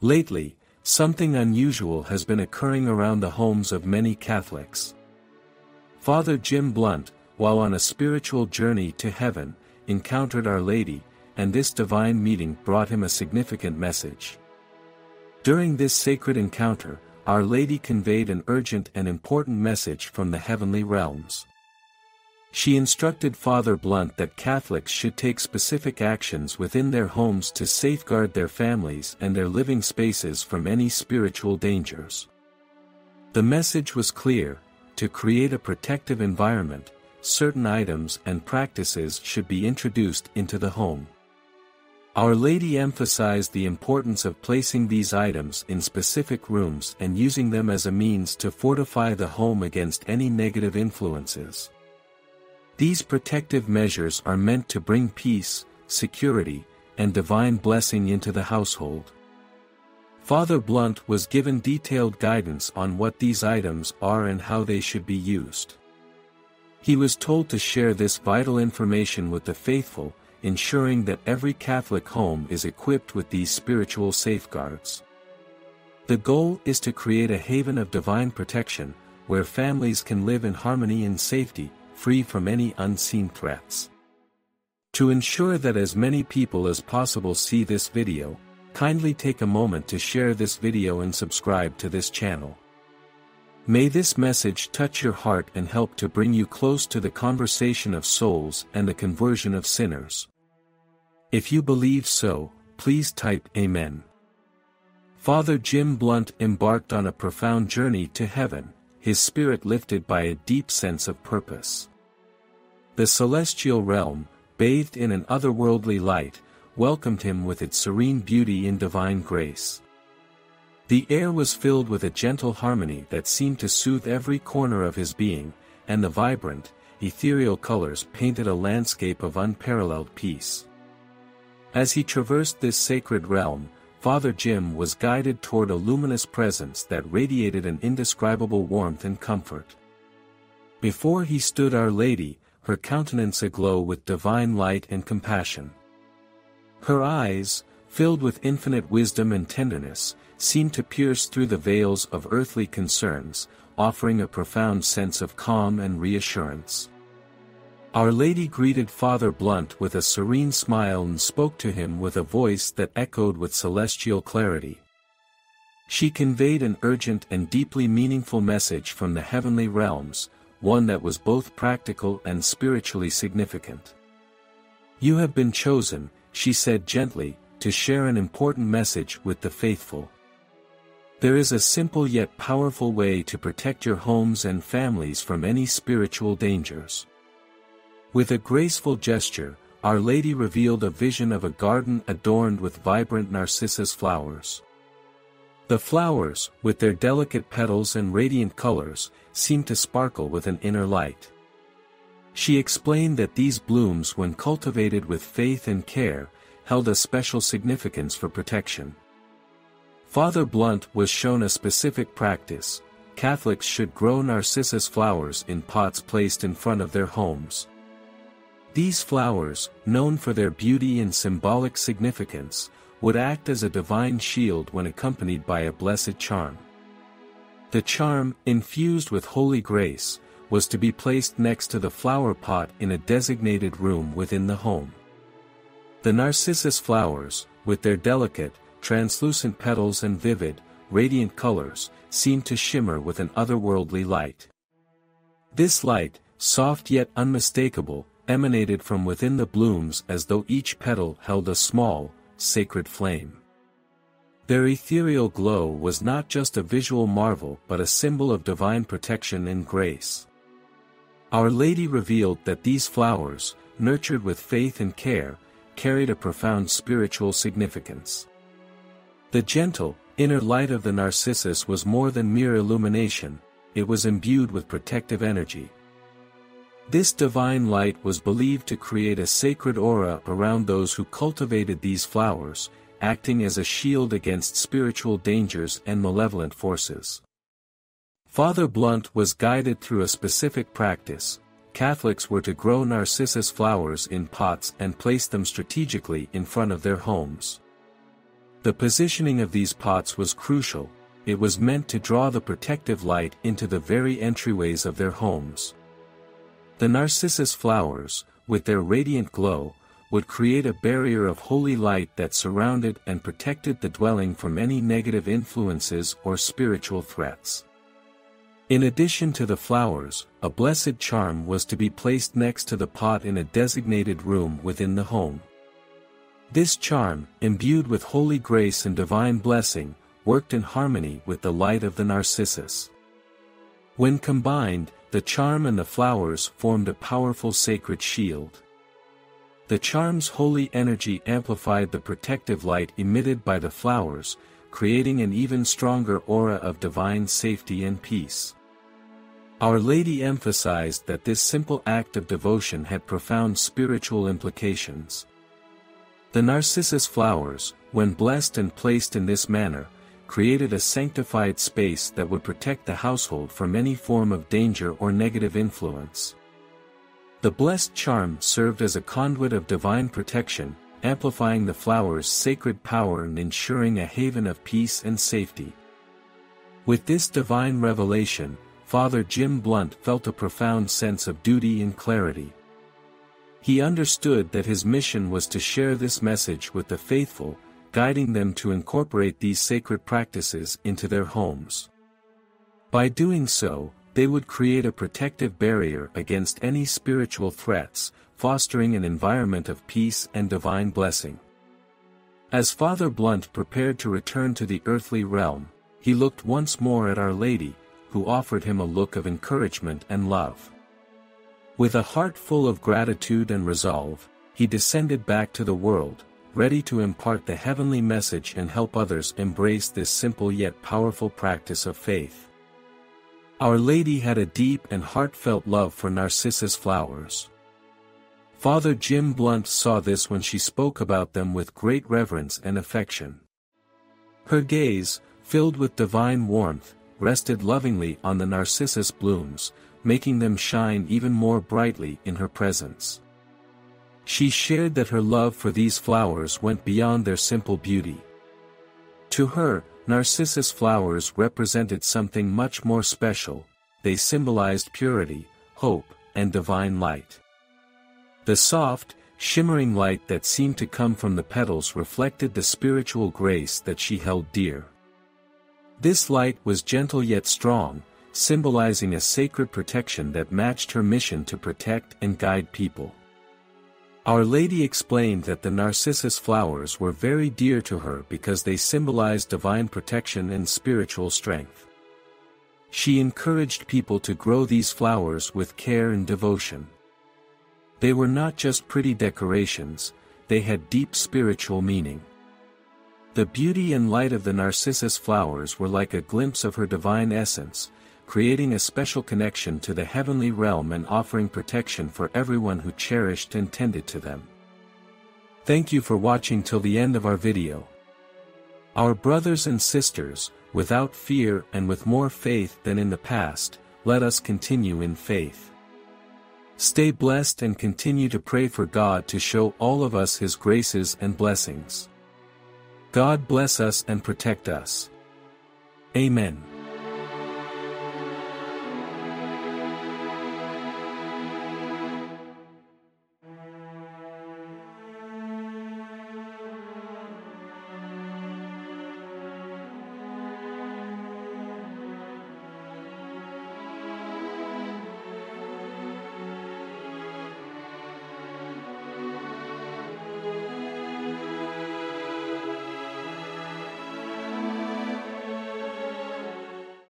Lately, something unusual has been occurring around the homes of many Catholics. Father Jim Blount, while on a spiritual journey to heaven, encountered Our Lady, and this divine meeting brought him a significant message. During this sacred encounter, Our Lady conveyed an urgent and important message from the heavenly realms. She instructed Father Blount that Catholics should take specific actions within their homes to safeguard their families and their living spaces from any spiritual dangers. The message was clear: to create a protective environment, certain items and practices should be introduced into the home. Our Lady emphasized the importance of placing these items in specific rooms and using them as a means to fortify the home against any negative influences. These protective measures are meant to bring peace, security, and divine blessing into the household. Father Blount was given detailed guidance on what these items are and how they should be used. He was told to share this vital information with the faithful, ensuring that every Catholic home is equipped with these spiritual safeguards. The goal is to create a haven of divine protection, where families can live in harmony and safety, free from any unseen threats. To ensure that as many people as possible see this video, kindly take a moment to share this video and subscribe to this channel. May this message touch your heart and help to bring you close to the conversation of souls and the conversion of sinners. If you believe so, please type Amen. Father Jim Blount embarked on a profound journey to heaven, his spirit lifted by a deep sense of purpose. The celestial realm, bathed in an otherworldly light, welcomed him with its serene beauty and divine grace. The air was filled with a gentle harmony that seemed to soothe every corner of his being, and the vibrant, ethereal colors painted a landscape of unparalleled peace. As he traversed this sacred realm, Father Jim was guided toward a luminous presence that radiated an indescribable warmth and comfort. Before he stood Our Lady, her countenance aglow with divine light and compassion. Her eyes, filled with infinite wisdom and tenderness, seemed to pierce through the veils of earthly concerns, offering a profound sense of calm and reassurance. Our Lady greeted Father Blount with a serene smile and spoke to him with a voice that echoed with celestial clarity. She conveyed an urgent and deeply meaningful message from the heavenly realms, one that was both practical and spiritually significant. "You have been chosen," she said gently, "to share an important message with the faithful. There is a simple yet powerful way to protect your homes and families from any spiritual dangers." With a graceful gesture, Our Lady revealed a vision of a garden adorned with vibrant narcissus flowers. The flowers, with their delicate petals and radiant colors, seemed to sparkle with an inner light. She explained that these blooms, when cultivated with faith and care, held a special significance for protection. Father Blount was shown a specific practice: Catholics should grow narcissus flowers in pots placed in front of their homes. These flowers, known for their beauty and symbolic significance, would act as a divine shield when accompanied by a blessed charm. The charm, infused with holy grace, was to be placed next to the flower pot in a designated room within the home. The narcissus flowers, with their delicate, translucent petals and vivid, radiant colors, seemed to shimmer with an otherworldly light. This light, soft yet unmistakable, emanated from within the blooms as though each petal held a small, sacred flame. Their ethereal glow was not just a visual marvel but a symbol of divine protection and grace. Our Lady revealed that these flowers, nurtured with faith and care, carried a profound spiritual significance. The gentle, inner light of the narcissus was more than mere illumination, it was imbued with protective energy. This divine light was believed to create a sacred aura around those who cultivated these flowers, acting as a shield against spiritual dangers and malevolent forces. Father Blount was guided through a specific practice. Catholics were to grow narcissus flowers in pots and place them strategically in front of their homes. The positioning of these pots was crucial. It was meant to draw the protective light into the very entryways of their homes. The narcissus flowers, with their radiant glow, would create a barrier of holy light that surrounded and protected the dwelling from any negative influences or spiritual threats. In addition to the flowers, a blessed charm was to be placed next to the pot in a designated room within the home. This charm, imbued with holy grace and divine blessing, worked in harmony with the light of the narcissus. When combined, the charm and the flowers formed a powerful sacred shield. The charm's holy energy amplified the protective light emitted by the flowers, creating an even stronger aura of divine safety and peace. Our Lady emphasized that this simple act of devotion had profound spiritual implications. The narcissus flowers, when blessed and placed in this manner, created a sanctified space that would protect the household from any form of danger or negative influence. The blessed charm served as a conduit of divine protection, amplifying the flower's sacred power and ensuring a haven of peace and safety. With this divine revelation, Father Jim Blount felt a profound sense of duty and clarity. He understood that his mission was to share this message with the faithful, guiding them to incorporate these sacred practices into their homes. By doing so, they would create a protective barrier against any spiritual threats, fostering an environment of peace and divine blessing. As Father Blount prepared to return to the earthly realm, he looked once more at Our Lady, who offered him a look of encouragement and love. With a heart full of gratitude and resolve, he descended back to the world, ready to impart the heavenly message and help others embrace this simple yet powerful practice of faith. Our Lady had a deep and heartfelt love for narcissus flowers. Father Jim Blount saw this when she spoke about them with great reverence and affection. Her gaze, filled with divine warmth, rested lovingly on the narcissus blooms, making them shine even more brightly in her presence. She shared that her love for these flowers went beyond their simple beauty. To her, narcissus flowers represented something much more special. They symbolized purity, hope, and divine light. The soft, shimmering light that seemed to come from the petals reflected the spiritual grace that she held dear. This light was gentle yet strong, symbolizing a sacred protection that matched her mission to protect and guide people. Our Lady explained that the narcissus flowers were very dear to her because they symbolized divine protection and spiritual strength. She encouraged people to grow these flowers with care and devotion. They were not just pretty decorations, they had deep spiritual meaning. The beauty and light of the narcissus flowers were like a glimpse of her divine essence, creating a special connection to the heavenly realm and offering protection for everyone who cherished and tended to them. Thank you for watching till the end of our video. Our brothers and sisters, without fear and with more faith than in the past, let us continue in faith. Stay blessed and continue to pray for God to show all of us His graces and blessings. God bless us and protect us. Amen.